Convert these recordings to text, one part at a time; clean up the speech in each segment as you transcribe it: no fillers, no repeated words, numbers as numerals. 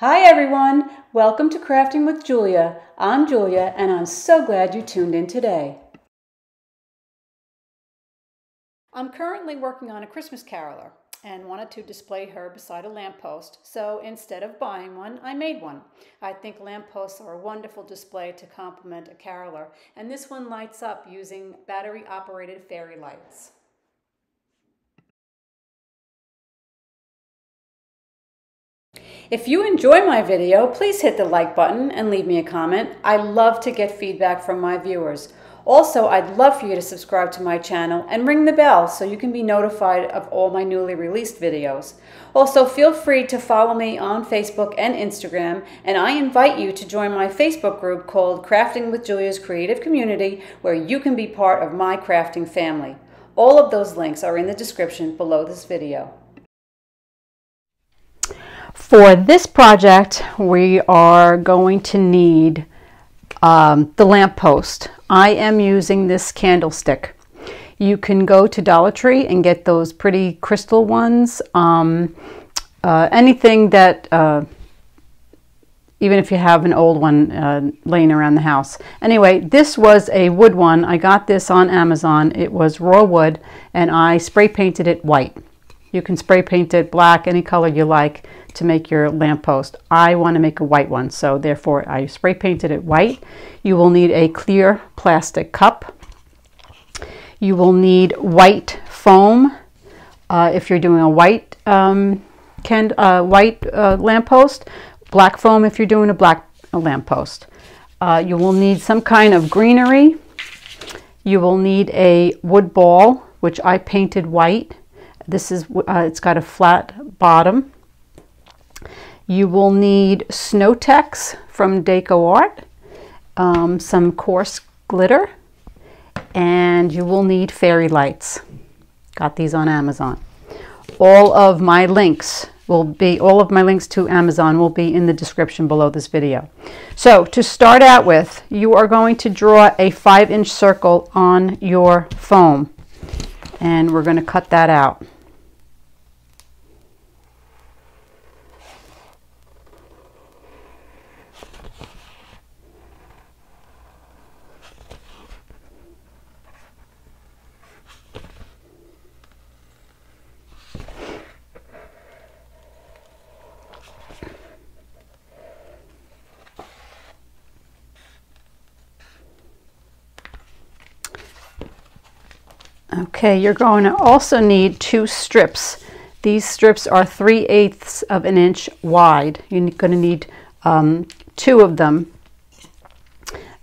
Hi everyone, welcome to Crafting with Giulia. I'm Giulia and I'm so glad you tuned in today. I'm currently working on a Christmas caroler and wanted to display her beside a lamppost, so instead of buying one, I made one. I think lampposts are a wonderful display to complement a caroler, and this one lights up using battery-operated fairy lights. If you enjoy my video, please hit the like button and leave me a comment. I love to get feedback from my viewers. Also, I'd love for you to subscribe to my channel and ring the bell so you can be notified of all my newly released videos. Also, feel free to follow me on Facebook and Instagram, and I invite you to join my Facebook group called Crafting with Giulia's Creative Community, where you can be part of my crafting family. All of those links are in the description below this video. For this project, we are going to need the lamppost. I am using this candlestick. You can go to Dollar Tree and get those pretty crystal ones. Anything that, even if you have an old one laying around the house. Anyway, this was a wood one. I got this on Amazon. It was raw wood and I spray painted it white. You can spray paint it black, any color you like to make your lamppost. I want to make a white one, so therefore I spray painted it white. You will need a clear plastic cup. You will need white foam if you're doing a white lamppost, black foam if you're doing a black lamppost. You will need some kind of greenery. You will need a wood ball, which I painted white. This is, it's got a flat bottom. You will need Snow-Tex from DecoArt, some coarse glitter, and you will need fairy lights. Got these on Amazon. All of my links to Amazon will be in the description below this video. So to start out with, you are going to draw a 5-inch circle on your foam, and we're going to cut that out. Okay, you're going to also need 2 strips. These strips are 3/8 of an inch wide. You're going to need 2 of them.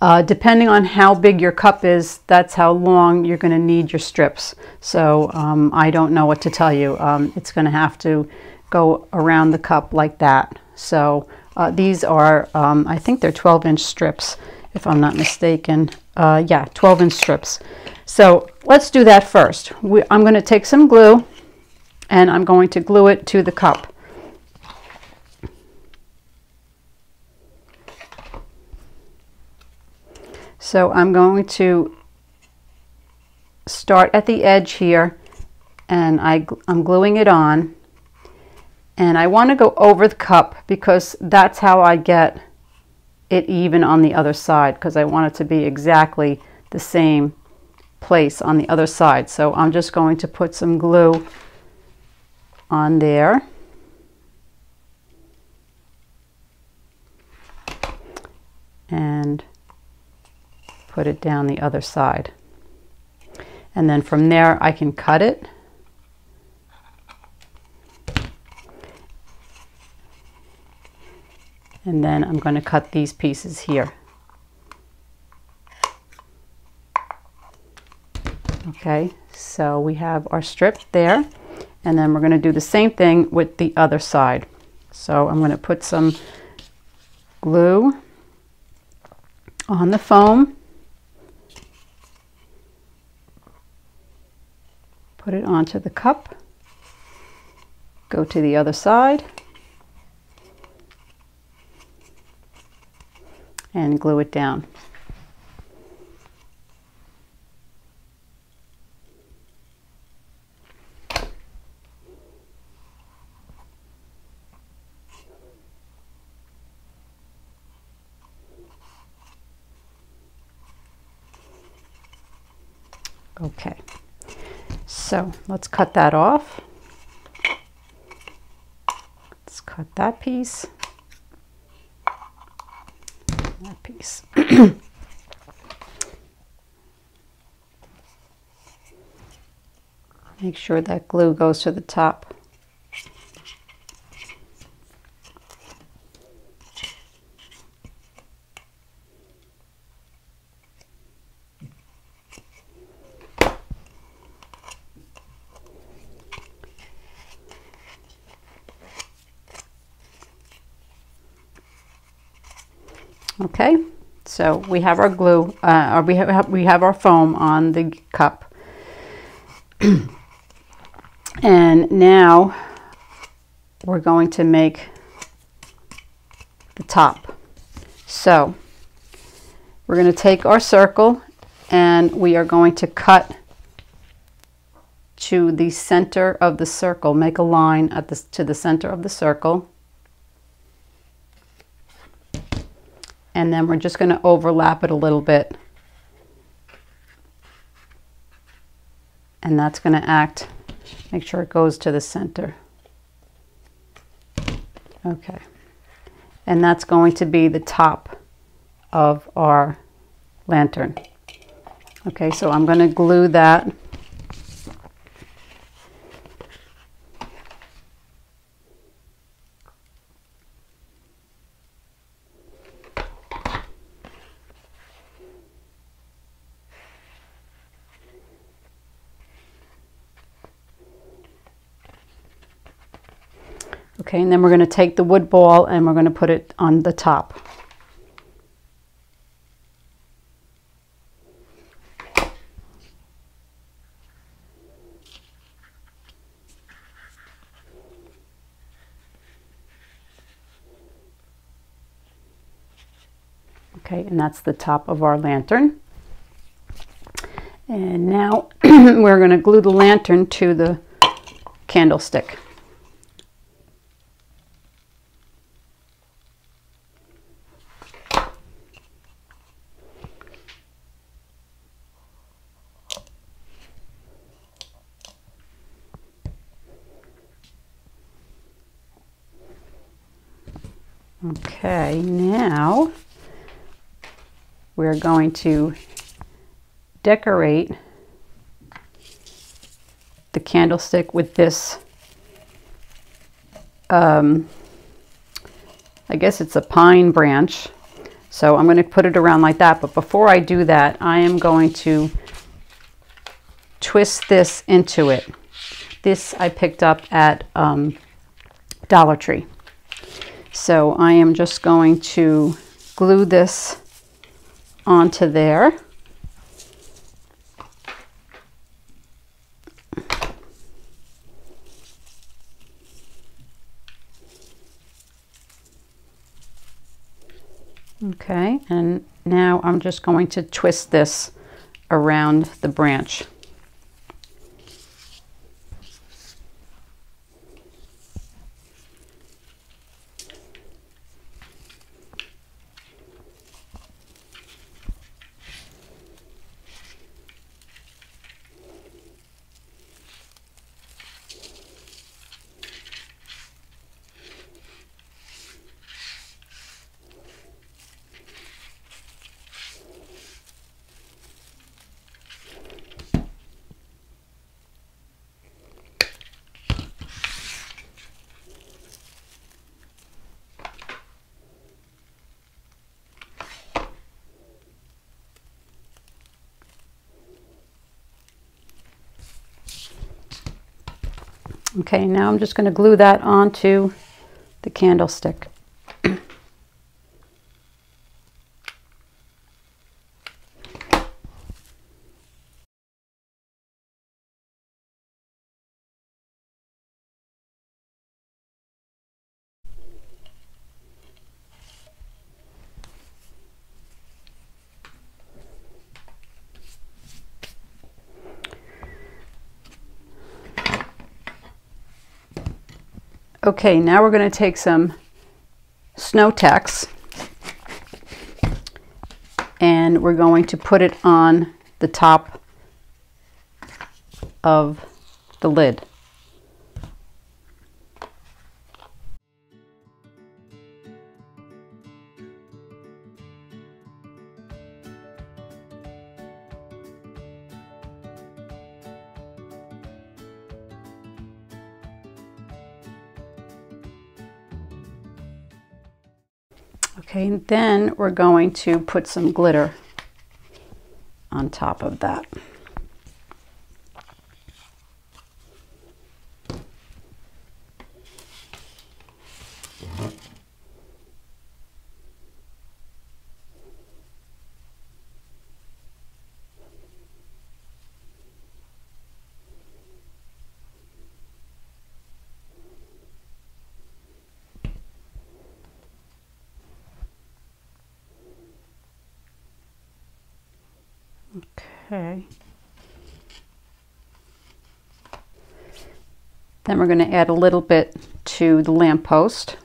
Depending on how big your cup is, that's how long you're going to need your strips. So I don't know what to tell you. It's going to have to go around the cup like that. So these are, I think they're 12-inch strips, if I'm not mistaken. Yeah, 12-inch strips. So let's do that first. I'm going to take some glue and I'm going to glue it to the cup. So I'm going to start at the edge here and I'm gluing it on, and I want to go over the cup because that's how I get it even on the other side, because I want it to be exactly the same place on the other side. So I'm just going to put some glue on there and put it down the other side, and then from there I can cut it. And then I'm going to cut these pieces here. Okay, so we have our strip there, and then we're going to do the same thing with the other side. So I'm going to put some glue on the foam, put it onto the cup, go to the other side, and glue it down. Okay, so let's cut that off. Let's cut that piece. That piece. Make sure that glue goes to the top. Okay, so we have our glue, or we have our foam on the cup. And now we're going to make the top. So we're going to take our circle and we are going to cut to the center of the circle, make a line at the, to the center of the circle. And then we're just going to overlap it a little bit. And that's going to act, make sure it goes to the center. Okay. And that's going to be the top of our lantern. Okay, so I'm going to glue that. Okay, and then we're going to take the wood ball and we're going to put it on the top. Okay, and that's the top of our lantern. And now we're going to glue the lantern to the candlestick. Okay, now we're going to decorate the candlestick with this, I guess it's a pine branch. So I'm going to put it around like that. But before I do that, I am going to twist this into it. This I picked up at Dollar Tree. So I am just going to glue this onto there. Okay, and now I'm just going to twist this around the branch. Okay, now I'm just going to glue that onto the candlestick. Okay, now we're going to take some Snow-Tex and we're going to put it on the top of the lid. Okay, and then we're going to put some glitter on top of that. Okay. Then we're going to add a little bit to the lamppost.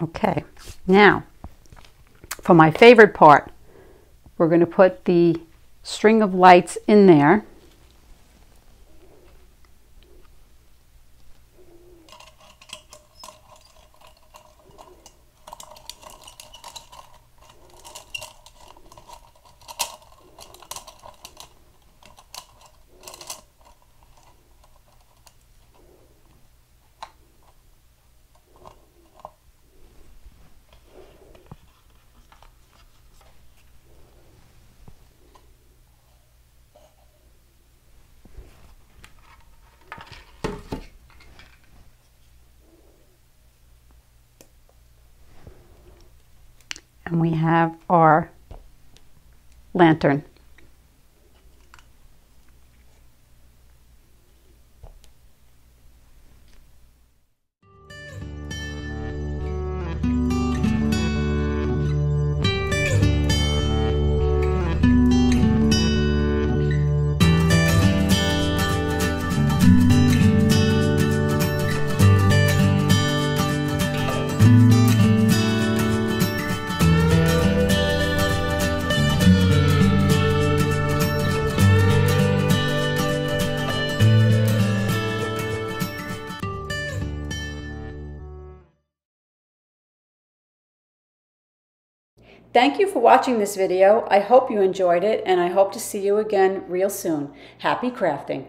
Okay, now for my favorite part, we're going to put the string of lights in there. And we have our lantern. Thank you for watching this video. I hope you enjoyed it, and I hope to see you again real soon. Happy crafting!